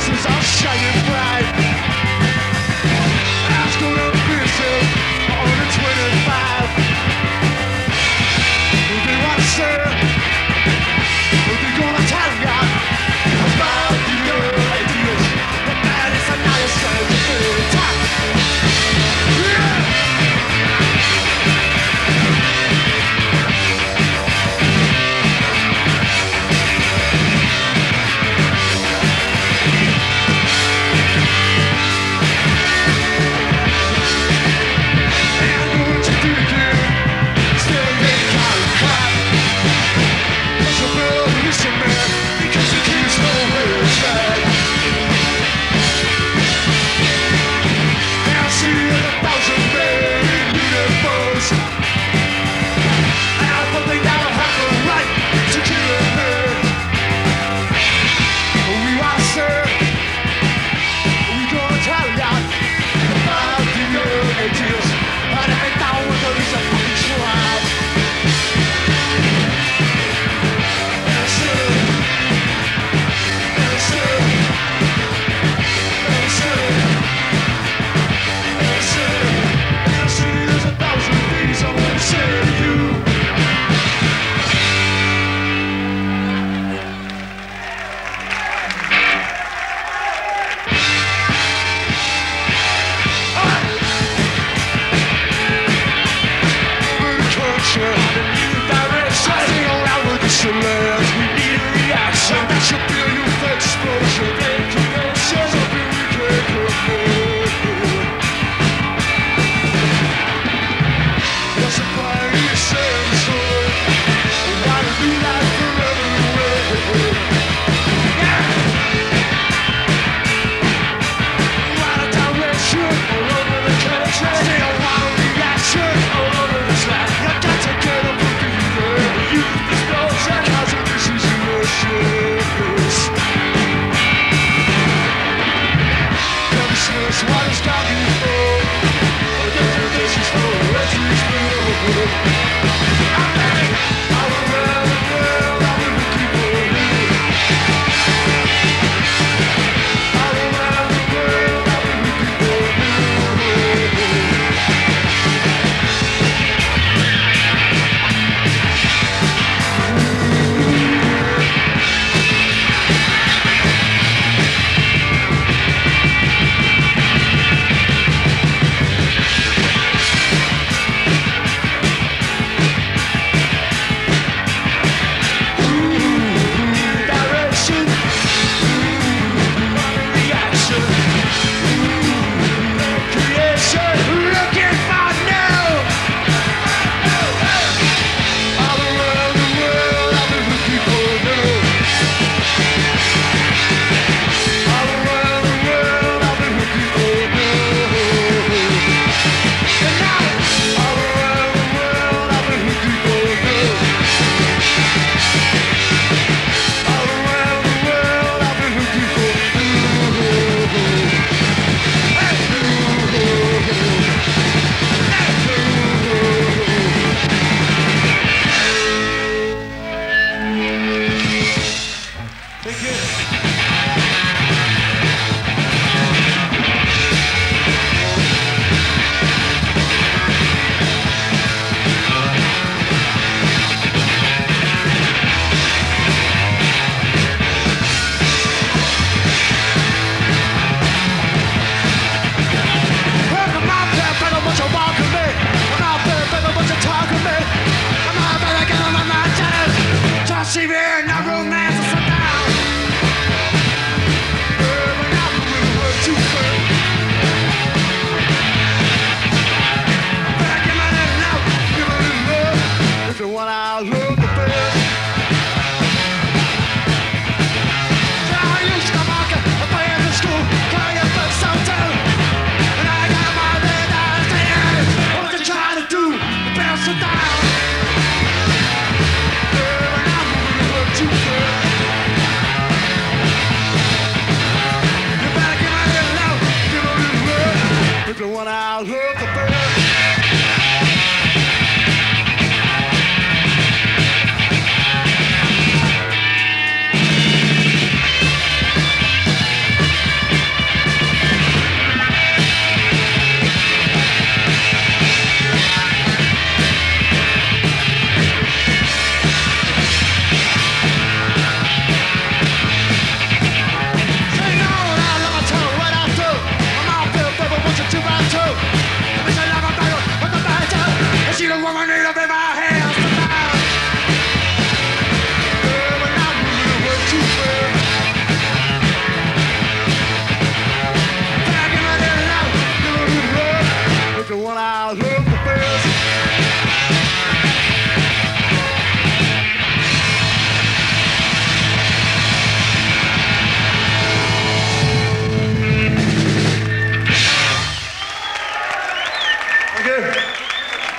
faces are shining bright. That's gonna be soon on the 25. We'll be right soon. We'll be gonna tell ya about the old ideas. The man is a nice guy to be attacked.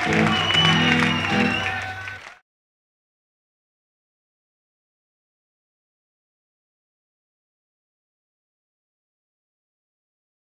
Thank you.